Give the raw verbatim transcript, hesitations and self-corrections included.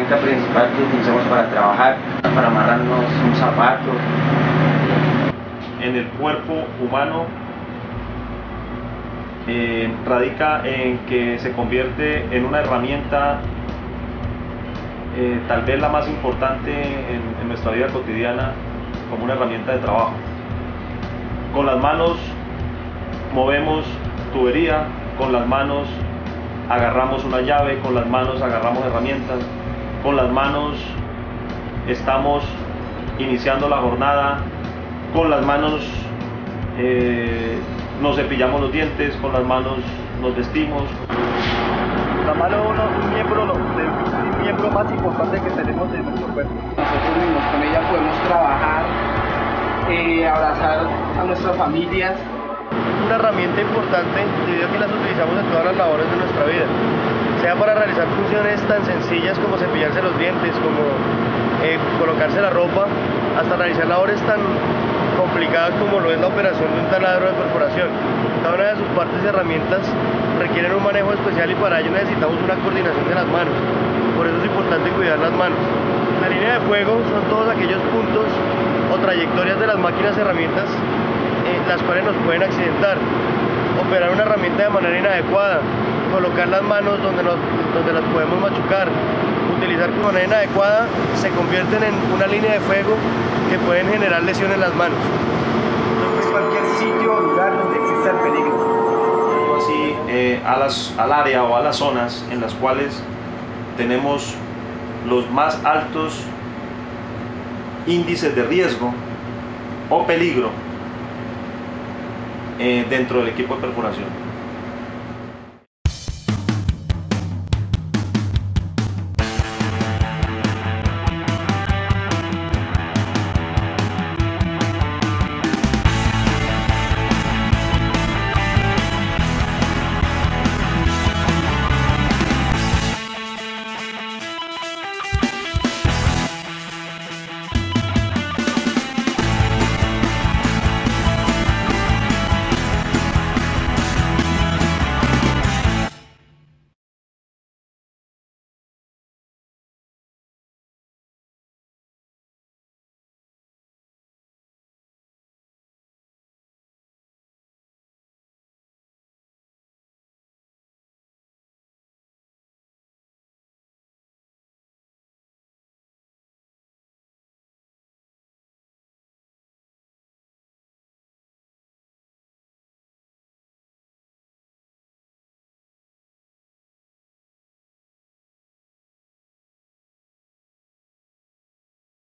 herramienta principal que utilizamos para trabajar, para amarrarnos un zapato. En el cuerpo humano eh, radica en que se convierte en una herramienta eh, tal vez la más importante en, en nuestra vida cotidiana, como una herramienta de trabajo. Con las manos movemos tubería, con las manos agarramos una llave, con las manos agarramos herramientas, con las manos estamos iniciando la jornada, con las manos eh, nos cepillamos los dientes, con las manos nos vestimos. La mano es uno, un, miembro, un miembro más importante que tenemos en nuestro cuerpo. Nosotros mismos con ella podemos trabajar, eh, abrazar a nuestras familias. Una herramienta importante debido a que las utilizamos en todas las labores de nuestra vida, sea para realizar funciones tan sencillas como cepillarse los dientes, como eh, colocarse la ropa, hasta realizar labores tan complicadas como lo es la operación de un taladro de perforación. Cada una de sus partes y herramientas requieren un manejo especial y para ello necesitamos una coordinación de las manos, por eso es importante cuidar las manos. La línea de fuego son todos aquellos puntos o trayectorias de las máquinas y herramientas las cuales nos pueden accidentar, operar una herramienta de manera inadecuada, colocar las manos donde, nos, donde las podemos machucar, utilizar de manera inadecuada, se convierten en una línea de fuego que pueden generar lesiones en las manos. No es cualquier sitio o lugar donde exista el peligro. Así eh, a las, al área o a las zonas en las cuales tenemos los más altos índices de riesgo o peligro dentro del equipo de perforación.